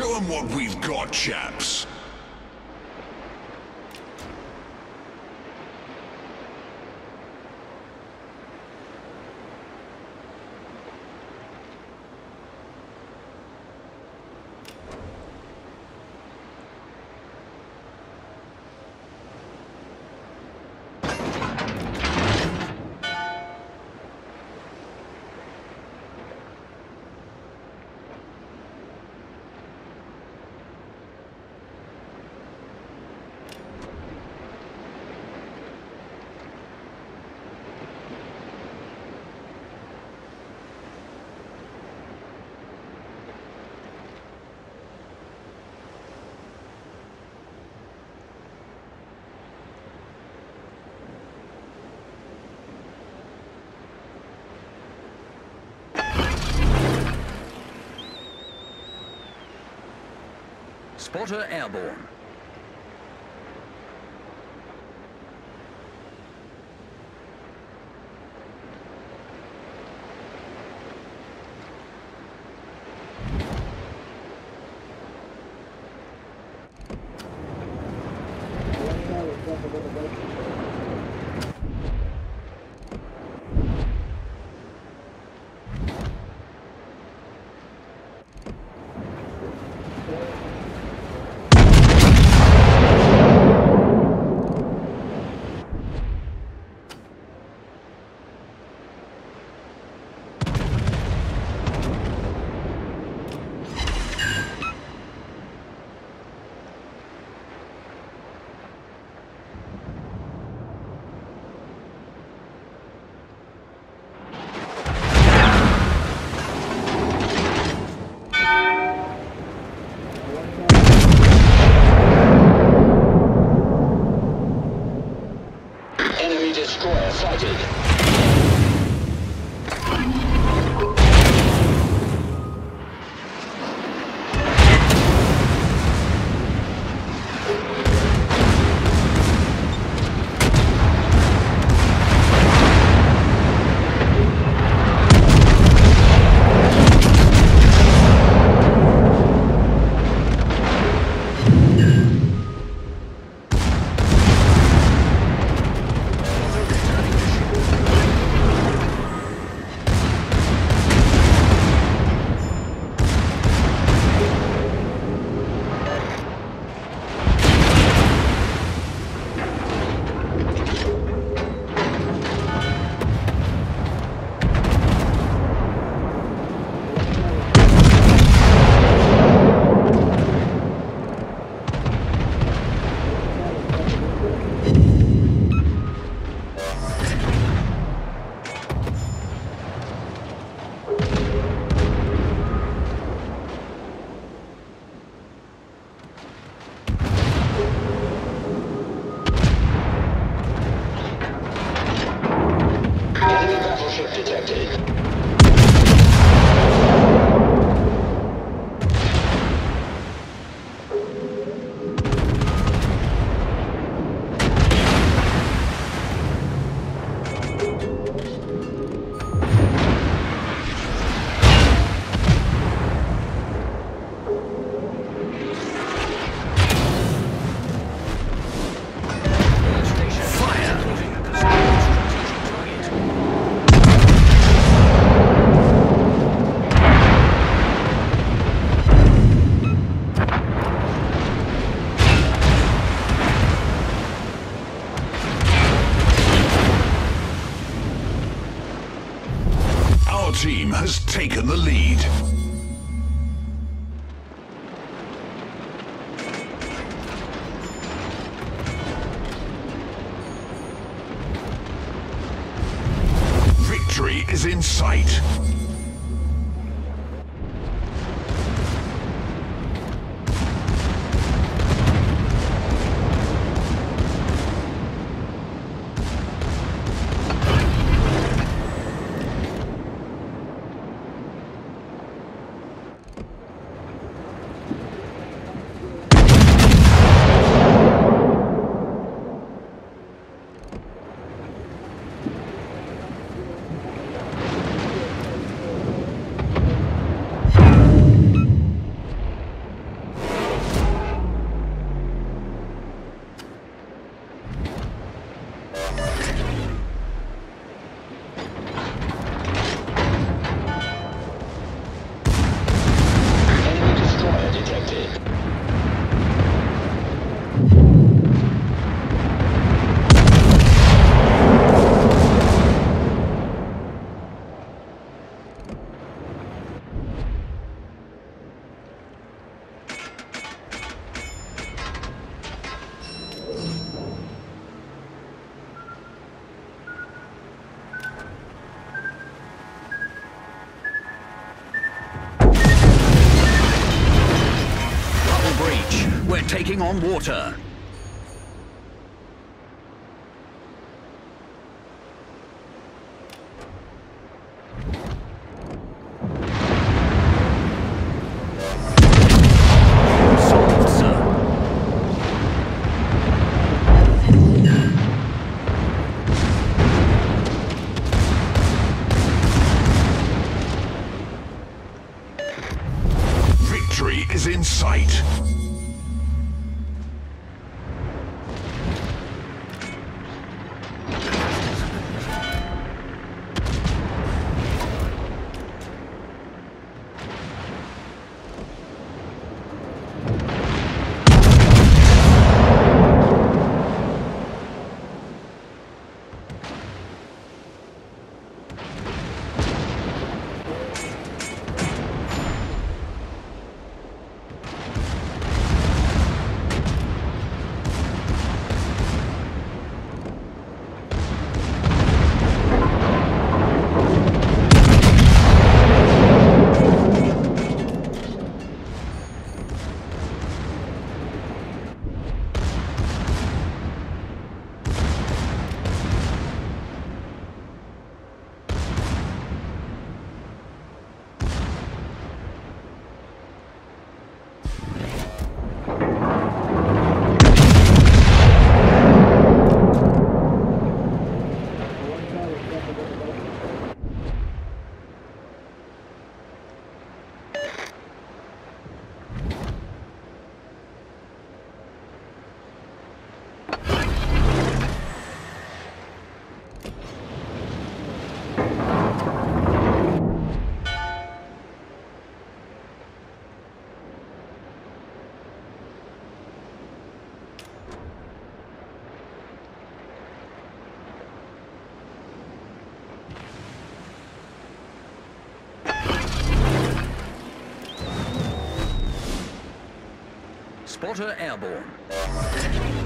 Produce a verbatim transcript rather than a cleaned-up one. Show them what we've got, chaps. Spotter airborne. Team has taken the lead. Victory is in sight. Walking on water. Is in sight. Spotter airborne.